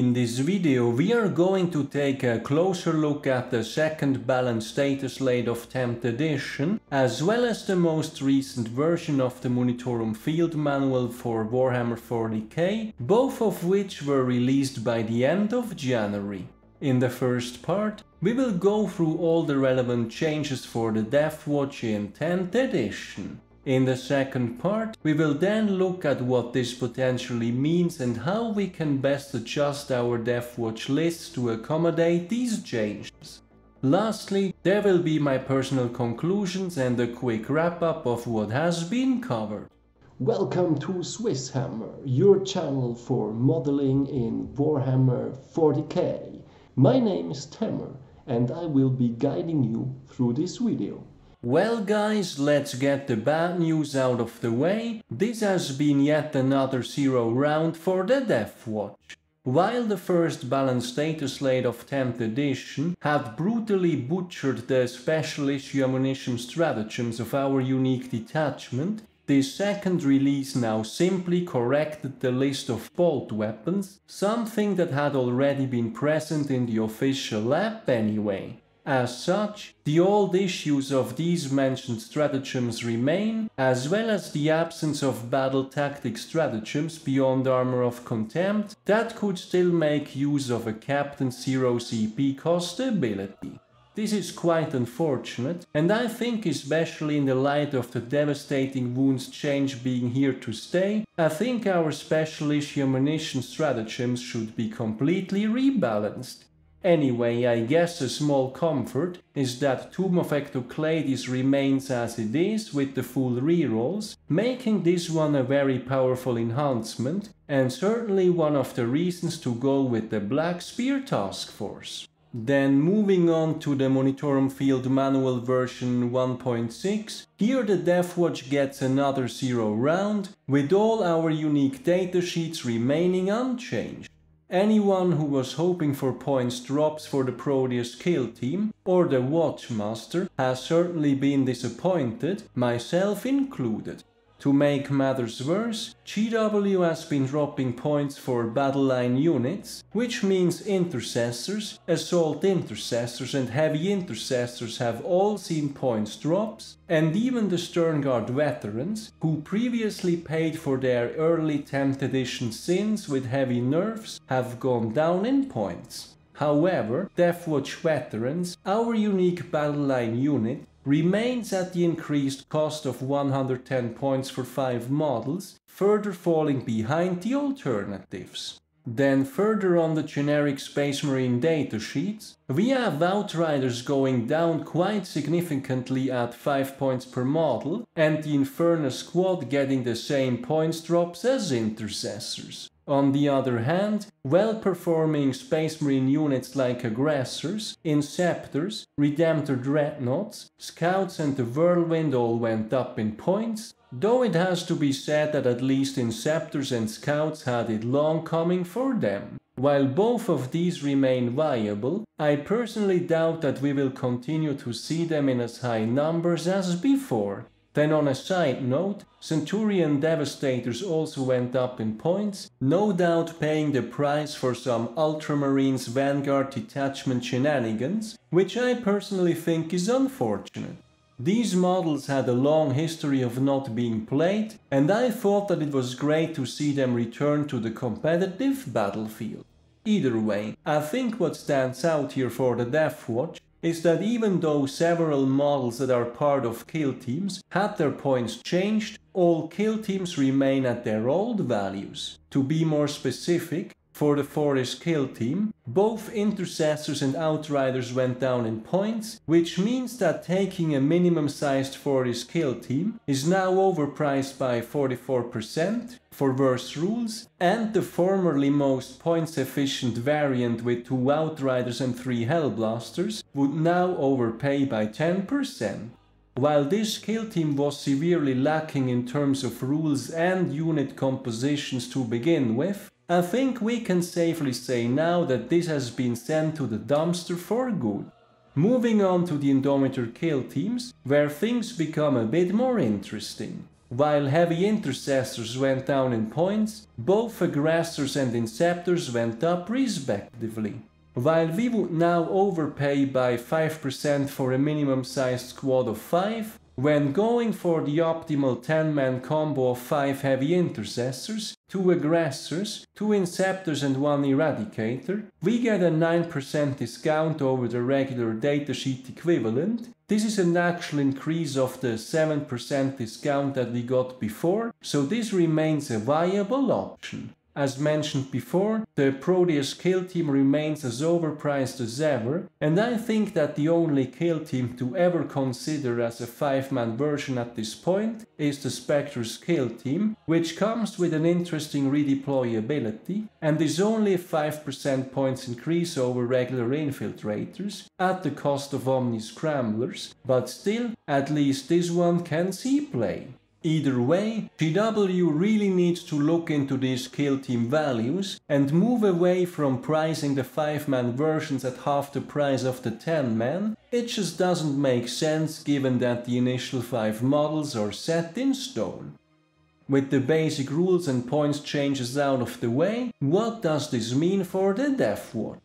In this video we are going to take a closer look at the second Balance Dataslate of 10th edition, as well as the most recent version of the Munitorum Field Manual for Warhammer 40k, both of which were released by the end of January. In the first part, we will go through all the relevant changes for the Death Watch in 10th edition. In the second part, we will then look at what this potentially means and how we can best adjust our Death Watch list to accommodate these changes. Lastly, there will be my personal conclusions and a quick wrap-up of what has been covered. Welcome to Swiss Hammer, your channel for modeling in Warhammer 40k. My name is Tamer and I will be guiding you through this video. Well guys, let's get the bad news out of the way. This has been yet another zero round for the Death Watch. While the first Balance Dataslate of 10th edition had brutally butchered the Special Issue Ammunition stratagems of our unique detachment, this second release now simply corrected the list of bolt weapons, something that had already been present in the official lab anyway. As such, the old issues of these mentioned stratagems remain, as well as the absence of battle tactic stratagems beyond Armor of Contempt that could still make use of a Captain 0 CP cost ability. This is quite unfortunate, and I think especially in the light of the devastating wounds change being here to stay, I think our Special Issue Ammunition stratagems should be completely rebalanced. Anyway, I guess a small comfort is that Tomb of Ectoclades remains as it is with the full rerolls, making this one a very powerful enhancement and certainly one of the reasons to go with the Black Spear Task Force. Then moving on to the Munitorum Field Manual version 1.6, here the Death Watch gets another zero round, with all our unique datasheets remaining unchanged. Anyone who was hoping for points drops for the Proteus Kill Team or the Watchmaster has certainly been disappointed, myself included. To make matters worse, GW has been dropping points for battleline units, which means intercessors, assault intercessors and heavy intercessors have all seen points drops, and even the Sternguard veterans, who previously paid for their early 10th edition sins with heavy nerfs, have gone down in points. However, Death Watch veterans, our unique battleline unit, remains at the increased cost of 110 points for 5 models, further falling behind the alternatives. Then further on the generic Space Marine datasheets, we have Outriders going down quite significantly at 5 points per model, and the Inferno Squad getting the same points drops as Intercessors. On the other hand, well-performing Space Marine units like Aggressors, Inceptors, Redemptor Dreadnoughts, Scouts and the Whirlwind all went up in points, though it has to be said that at least Inceptors and Scouts had it long coming for them. While both of these remain viable, I personally doubt that we will continue to see them in as high numbers as before. Then on a side note, Centurion Devastators also went up in points, no doubt paying the price for some Ultramarines Vanguard detachment shenanigans, which I personally think is unfortunate. These models had a long history of not being played, and I thought that it was great to see them return to the competitive battlefield. Either way, I think what stands out here for the Death Watch is that even though several models that are part of kill teams had their points changed, all kill teams remain at their old values. To be more specific, for the Fortis Kill Team, both Intercessors and Outriders went down in points, which means that taking a minimum-sized Fortis Kill Team is now overpriced by 44% for worse rules, and the formerly most points-efficient variant with 2 Outriders and 3 Hellblasters would now overpay by 10%. While this kill team was severely lacking in terms of rules and unit compositions to begin with, I think we can safely say now that this has been sent to the dumpster for good. Moving on to the Indomitor Kill Teams, where things become a bit more interesting. While heavy intercessors went down in points, both aggressors and inceptors went up respectively. While we would now overpay by 5% for a minimum sized squad of 5, when going for the optimal 10-man combo of 5 heavy intercessors, 2 aggressors, 2 inceptors and 1 eradicator, we get a 9% discount over the regular datasheet equivalent. This is an actual increase of the 7% discount that we got before, so this remains a viable option. As mentioned before, the Proteus Kill Team remains as overpriced as ever, and I think that the only kill team to ever consider as a 5-man version at this point is the Spectre's Kill Team, which comes with an interesting redeployability and is only a 5% points increase over regular infiltrators, at the cost of Omni Scramblers, but still, at least this one can see play. Either way, GW really needs to look into these kill team values and move away from pricing the 5-man versions at half the price of the 10-man. It just doesn't make sense given that the initial 5 models are set in stone. With the basic rules and points changes out of the way, what does this mean for the Death Watch?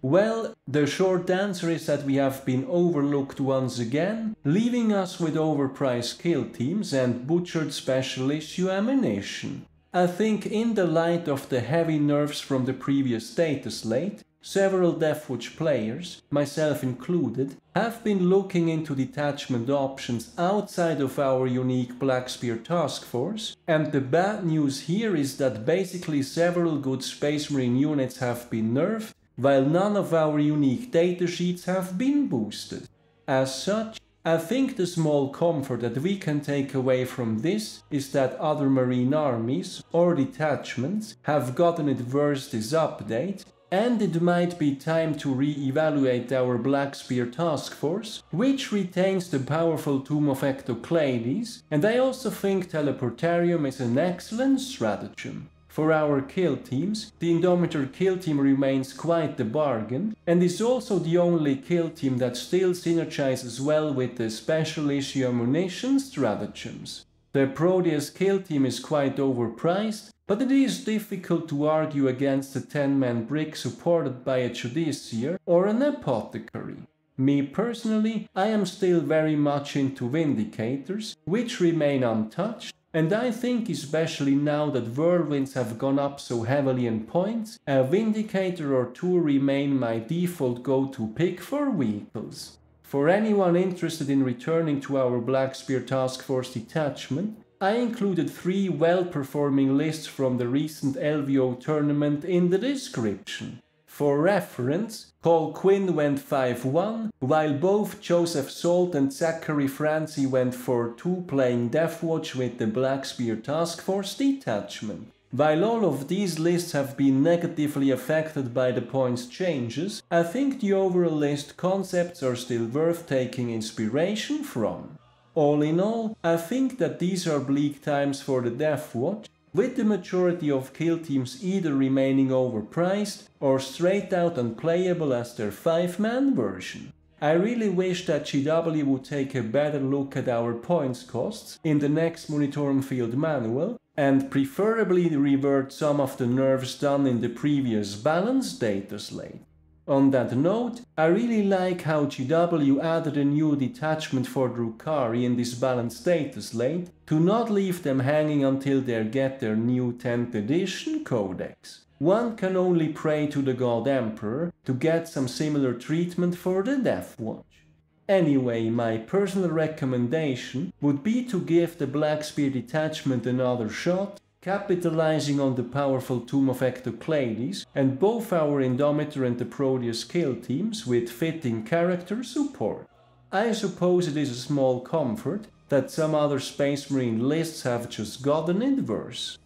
Well, the short answer is that we have been overlooked once again, leaving us with overpriced kill teams and butchered special issue ammunition. I think in the light of the heavy nerfs from the previous data slate, several Deathwatch players, myself included, have been looking into detachment options outside of our unique Black Spear Task Force, and the bad news here is that basically several good Space Marine units have been nerfed, while none of our unique datasheets have been boosted. As such, I think the small comfort that we can take away from this is that other marine armies or detachments have gotten it worse this update, and it might be time to re-evaluate our Black Spear Task Force, which retains the powerful Tomb of Ectoclades, and I also think Teleportarium is an excellent stratagem. For our kill teams, the Indomitor Kill Team remains quite the bargain and is also the only kill team that still synergizes well with the Special Issue Ammunition stratagems. The Proteus Kill Team is quite overpriced, but it is difficult to argue against a 10-man brick supported by a Judiciar or an Apothecary. Me personally, I am still very much into Vindicators, which remain untouched, and I think, especially now that Whirlwinds have gone up so heavily in points, a Vindicator or two remain my default go-to pick for vehicles. For anyone interested in returning to our Black Spear Task Force detachment, I included 3 well-performing lists from the recent LVO tournament in the description. For reference, Paul Quinn went 5-1, while both Joseph Salt and Zachary Franchi went 4-2 playing Deathwatch with the Black Spear Task Force Detachment. While all of these lists have been negatively affected by the points changes, I think the overall list concepts are still worth taking inspiration from. All in all, I think that these are bleak times for the Deathwatch, with the majority of kill teams either remaining overpriced or straight out unplayable as their 5-man version. I really wish that GW would take a better look at our points costs in the next Munitorum Field Manual and preferably revert some of the nerfs done in the previous Balance Dataslate. On that note, I really like how GW added a new detachment for Drukhari in this Balance Dataslate to not leave them hanging until they get their new 10th edition codex. One can only pray to the God Emperor to get some similar treatment for the Deathwatch. Anyway, my personal recommendation would be to give the Black Spear Detachment another shot, capitalizing on the powerful Tomb of Ectoclades and both our Indomitor and the Proteus kill teams with fitting character support. I suppose it is a small comfort that some other Space Marine lists have just gotten it worse.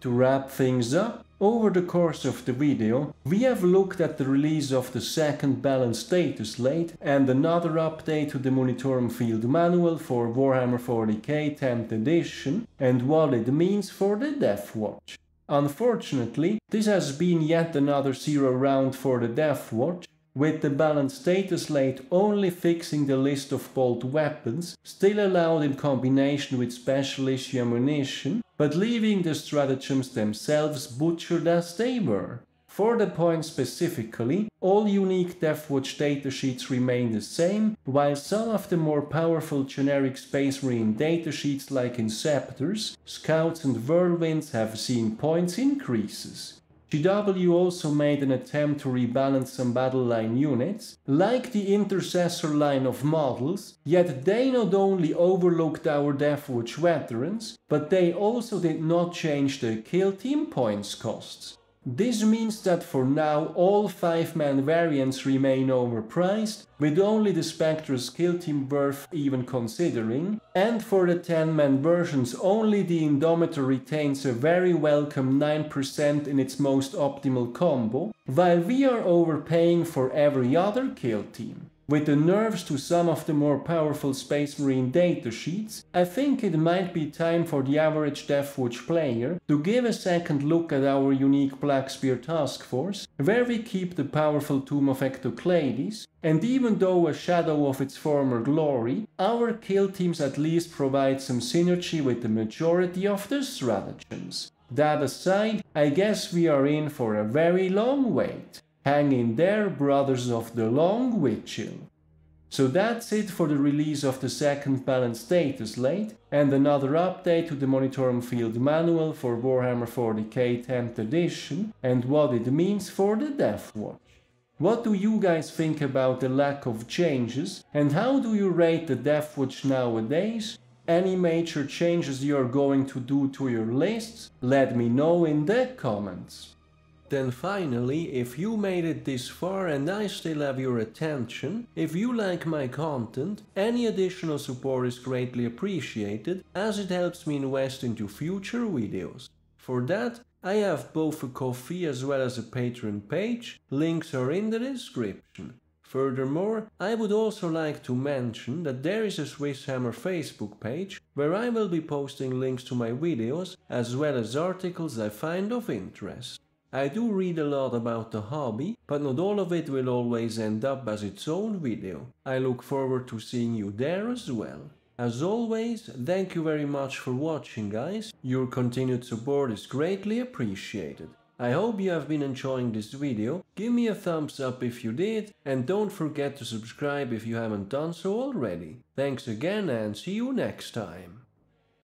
To wrap things up, over the course of the video, we have looked at the release of the second Balance Dataslate and another update to the Munitorum Field Manual for Warhammer 40k 10th edition and what it means for the Deathwatch. Unfortunately, this has been yet another zero round for the Deathwatch, with the Balance Dataslate only fixing the list of bolt weapons, still allowed in combination with Special Issue Ammunition, but leaving the stratagems themselves butchered as they were. For the point specifically, all unique Deathwatch datasheets remain the same, while some of the more powerful generic Space Marine datasheets like Inceptors, Scouts and Whirlwinds have seen points increases. GW also made an attempt to rebalance some battle line units, like the Intercessor line of models, yet they not only overlooked our Deathwatch veterans, but they also did not change the kill team points costs. This means that for now all 5-man variants remain overpriced, with only the Spectre's kill team worth even considering, and for the 10-man versions only the Indomitor retains a very welcome 9% in its most optimal combo, while we are overpaying for every other kill team. With the nerfs to some of the more powerful Space Marine datasheets, I think it might be time for the average Deathwatch player to give a second look at our unique Black Spear Task Force, where we keep the powerful Tomb of Ectoclades, and even though a shadow of its former glory, our kill teams at least provide some synergy with the majority of the stratagems. That aside, I guess we are in for a very long wait. Hang in there, brothers of the Long Vigil. So that's it for the release of the second Balance Dataslate, and another update to the Munitorum Field Manual for Warhammer 40k 10th edition and what it means for the Deathwatch. What do you guys think about the lack of changes, and how do you rate the Deathwatch nowadays? Any major changes you're going to do to your lists? Let me know in the comments. Then finally, if you made it this far and I still have your attention, if you like my content, any additional support is greatly appreciated, as it helps me invest into future videos. For that, I have both a Ko-fi as well as a Patreon page, links are in the description. Furthermore, I would also like to mention that there is a Swiss Hammer Facebook page, where I will be posting links to my videos, as well as articles I find of interest. I do read a lot about the hobby, but not all of it will always end up as its own video. I look forward to seeing you there as well. As always, thank you very much for watching, guys. Your continued support is greatly appreciated. I hope you have been enjoying this video, give me a thumbs up if you did, and don't forget to subscribe if you haven't done so already. Thanks again and see you next time.